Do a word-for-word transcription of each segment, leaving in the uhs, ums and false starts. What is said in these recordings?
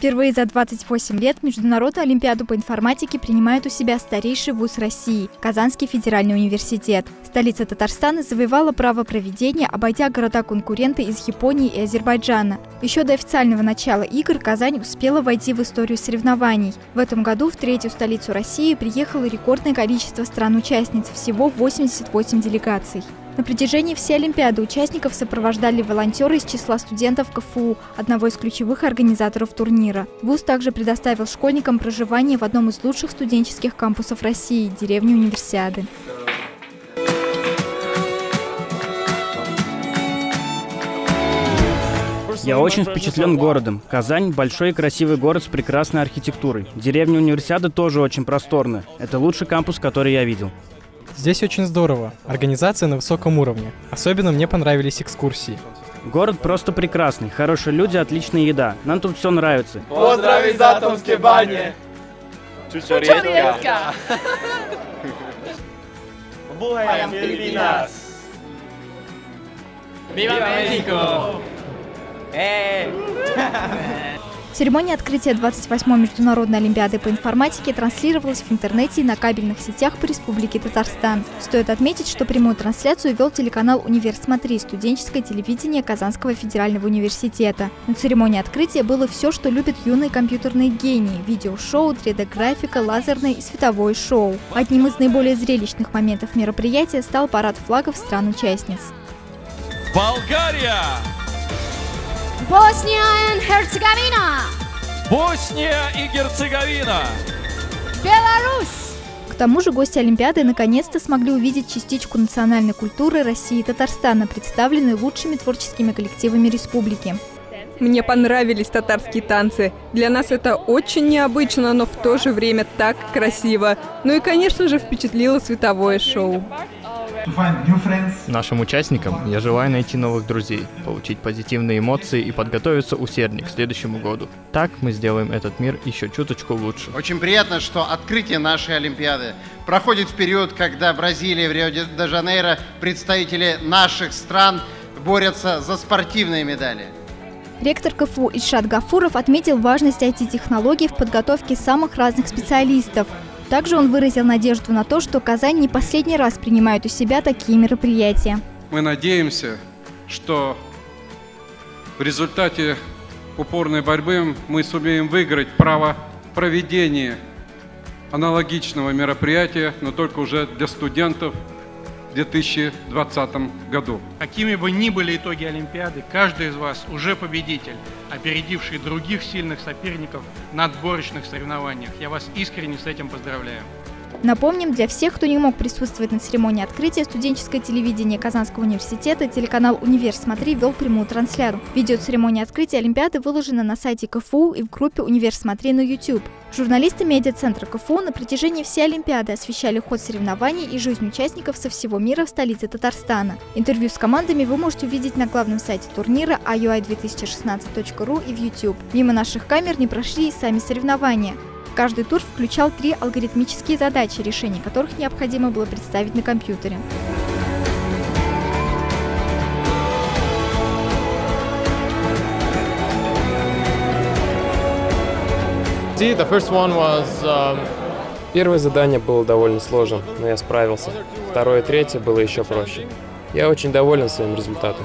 Впервые за двадцать восемь лет Международную олимпиаду по информатике принимает у себя старейший вуз России – Казанский федеральный университет. Столица Татарстана завоевала право проведения, обойдя города-конкуренты из Японии и Азербайджана. Еще до официального начала игр Казань успела войти в историю соревнований. В этом году в третью столицу России приехало рекордное количество стран-участниц – всего восемьдесят восемь делегаций. На протяжении всей Олимпиады участников сопровождали волонтеры из числа студентов КФУ, одного из ключевых организаторов турнира. Вуз также предоставил школьникам проживание в одном из лучших студенческих кампусов России – деревне Универсиады. Я очень впечатлен городом. Казань – большой и красивый город с прекрасной архитектурой. Деревня Универсиады тоже очень просторная. Это лучший кампус, который я видел. Здесь очень здорово. Организация на высоком уровне. Особенно мне понравились экскурсии. Город просто прекрасный. Хорошие люди, отличная еда. Нам тут все нравится. Поздравить за атомские бани! Чучуренко! Буэм Филиппинас! Вива Мехико! Эй! Церемония открытия двадцать восьмой международной олимпиады по информатике транслировалась в интернете и на кабельных сетях по республике Татарстан. Стоит отметить, что прямую трансляцию вел телеканал «Универсмотри» – студенческое телевидение Казанского федерального университета. На церемонии открытия было все, что любят юные компьютерные гении – видеошоу, три дэ-графика, лазерное и световое шоу. Одним из наиболее зрелищных моментов мероприятия стал парад флагов стран-участниц. Болгария! Босния и Герцеговина! Босния и Герцеговина! Беларусь! К тому же гости Олимпиады наконец-то смогли увидеть частичку национальной культуры России и Татарстана, представленную лучшими творческими коллективами республики. Мне понравились татарские танцы. Для нас это очень необычно, но в то же время так красиво. Ну и, конечно же, впечатлило световое шоу. Нашим участникам я желаю найти новых друзей, получить позитивные эмоции и подготовиться усерднее к следующему году. Так мы сделаем этот мир еще чуточку лучше. Очень приятно, что открытие нашей Олимпиады проходит в период, когда в Бразилии, в Рио-де-Жанейро представители наших стран борются за спортивные медали. Ректор КФУ Ильшат Гафуров отметил важность ай ти-технологий в подготовке самых разных специалистов. Также он выразил надежду на то, что Казань не последний раз принимает у себя такие мероприятия. Мы надеемся, что в результате упорной борьбы мы сумеем выиграть право проведения аналогичного мероприятия, но только уже для студентов в две тысячи двадцатом году. Какими бы ни были итоги Олимпиады, каждый из вас уже победитель, опередивший других сильных соперников на отборочных соревнованиях. Я вас искренне с этим поздравляю. Напомним, для всех, кто не мог присутствовать на церемонии открытия, студенческое телевидение Казанского университета, телеканал «Универсмотри» вел прямую трансляцию. Видео церемонии открытия Олимпиады выложено на сайте КФУ и в группе «Универсмотри» на YouTube. Журналисты медиацентра КФУ на протяжении всей Олимпиады освещали ход соревнований и жизнь участников со всего мира в столице Татарстана. Интервью с командами вы можете увидеть на главном сайте турнира ай о ай две тысячи шестнадцать точка ру и в YouTube. Мимо наших камер не прошли и сами соревнования. Каждый тур включал три алгоритмические задачи, решение которых необходимо было представить на компьютере. Первое задание было довольно сложным, но я справился. Второе и третье было еще проще. Я очень доволен своим результатом.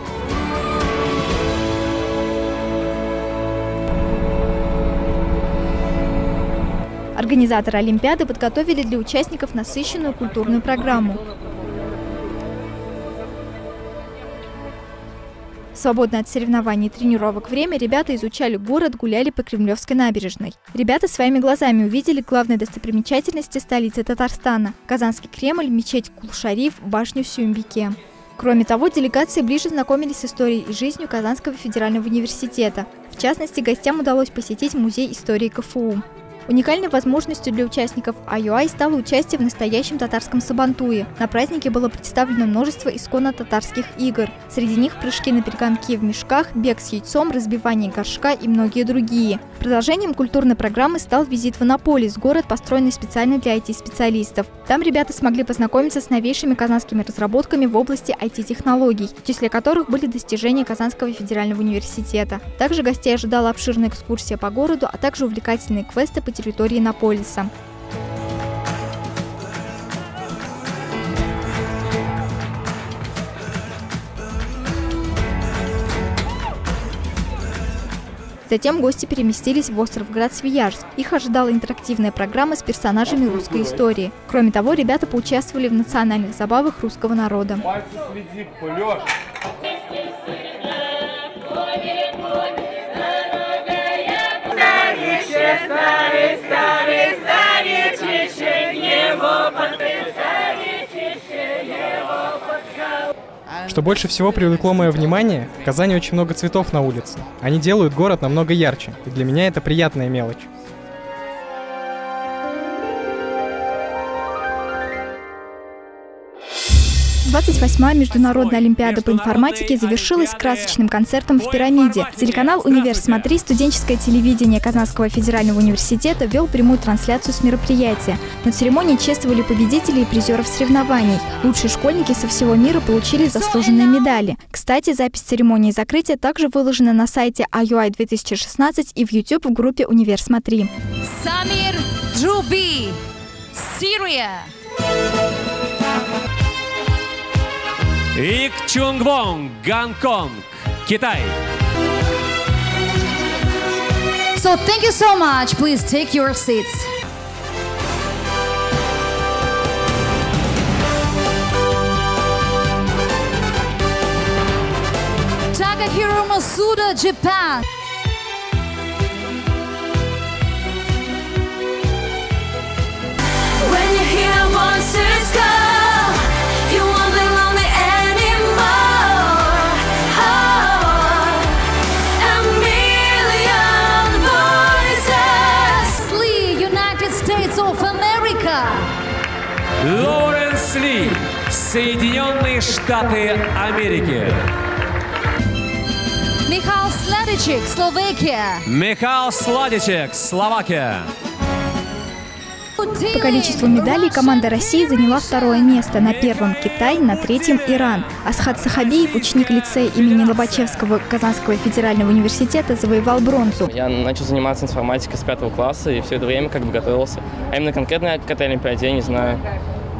Организаторы Олимпиады подготовили для участников насыщенную культурную программу. В свободное от соревнований и тренировок время ребята изучали город, гуляли по Кремлевской набережной. Ребята своими глазами увидели главные достопримечательности столицы Татарстана – Казанский Кремль, мечеть Кул-Шариф, башню Сюмбике. Кроме того, делегации ближе знакомились с историей и жизнью Казанского федерального университета. В частности, гостям удалось посетить музей истории КФУ. Уникальной возможностью для участников ай о ай стало участие в настоящем татарском Сабантуе. На празднике было представлено множество исконно татарских игр. Среди них прыжки на перегонки в мешках, бег с яйцом, разбивание горшка и многие другие. Продолжением культурной программы стал визит в Иннополис, город, построенный специально для ай ти-специалистов. Там ребята смогли познакомиться с новейшими казанскими разработками в области ай ти-технологий, в числе которых были достижения Казанского федерального университета. Также гостей ожидала обширная экскурсия по городу, а также увлекательные квесты по территории Иннополиса. Затем гости переместились в остров Град-Свияжск. Их ожидала интерактивная программа с персонажами русской истории. Кроме того, ребята поучаствовали в национальных забавах русского народа. Что больше всего привлекло мое внимание, в Казани очень много цветов на улице. Они делают город намного ярче, и для меня это приятная мелочь. двадцать восьмая международная олимпиада по информатике завершилась красочным концертом в Пирамиде. Телеканал «Универсмотри», студенческое телевидение Казанского федерального университета, вел прямую трансляцию с мероприятия. На церемонии чествовали победителей и призеров соревнований. Лучшие школьники со всего мира получили заслуженные медали. Кстати, запись церемонии закрытия также выложена на сайте ай о ай две тысячи шестнадцать и в YouTube в группе «Универсмотри». Самир Друби, Сирия. Ik Chung Wong, Гонконг, Китай. So thank you so much. Please take your seats. Takahiro Masuda, Japan. When you hear monsters go, you won't be lonely. Лоуренс Ли, Соединенные Штаты Америки. Михаил Сладичек, Словакия. Михаил Сладичек, Словакия. По количеству медалей команда России заняла второе место, на первом – Китай, на третьем – Иран. Асхат Сахабиев, ученик лицея имени Лобачевского Казанского федерального университета, завоевал бронзу. Я начал заниматься информатикой с пятого класса и все это время как бы готовился. А именно конкретно к этой олимпиаде я не знаю.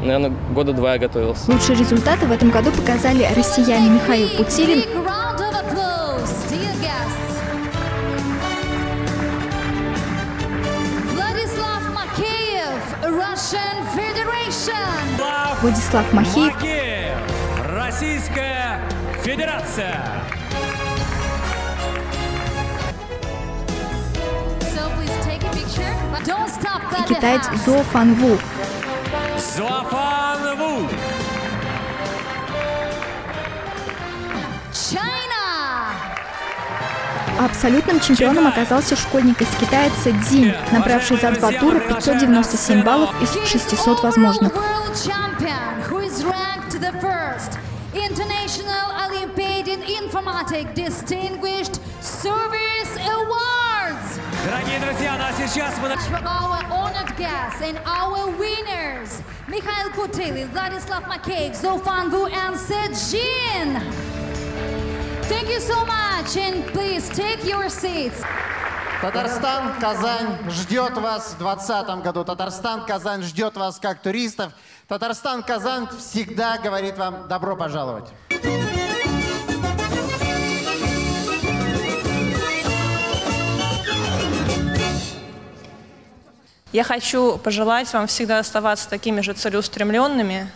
Наверное, года два я готовился. Лучшие результаты в этом году показали россияне Михаил Путилин Владислав Макеев, Российская Федерация. И китаец Зо Фан Ву. Зо Фан Ву. Абсолютным чемпионом оказался школьник из Китая Це Цзинь, набравший за два тура пятьсот девяносто семь баллов из шестисот возможных. Дорогие друзья, ну а сейчас мы начнем. Михаил Путилин, Владислав Макеев, Зо Фан Ву и Це Цзинь. Thank you so much, and please take your seats. Татарстан, Казань ждет вас в двадцатом году. Татарстан, Казань ждет вас как туристов. Татарстан, Казань всегда говорит вам добро пожаловать. Я хочу пожелать вам всегда оставаться такими же целеустремленными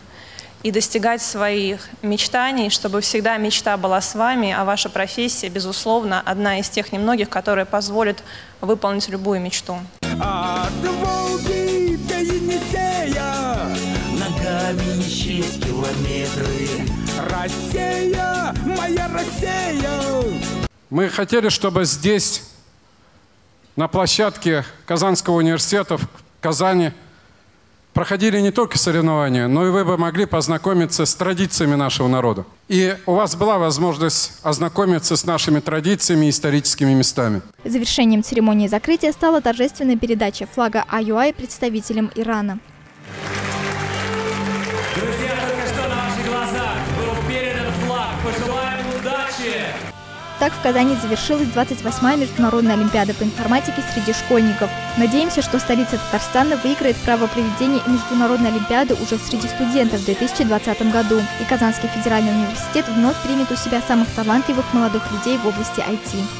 и достигать своих мечтаний, чтобы всегда мечта была с вами, а ваша профессия, безусловно, одна из тех немногих, которая позволит выполнить любую мечту. Мы хотели, чтобы здесь на площадке Казанского университета в Казани проходили не только соревнования, но и вы бы могли познакомиться с традициями нашего народа. И у вас была возможность ознакомиться с нашими традициями и историческими местами. Завершением церемонии закрытия стала торжественная передача флага ай о ай представителям Ирана. Друзья, только что на ваших глазах был передан флаг. Пожелаем удачи! Так в Казани завершилась двадцать восьмая международная олимпиада по информатике среди школьников. Надеемся, что столица Татарстана выиграет право проведения международной олимпиады уже среди студентов в две тысячи двадцатом году. И Казанский федеральный университет вновь примет у себя самых талантливых молодых людей в области ай ти.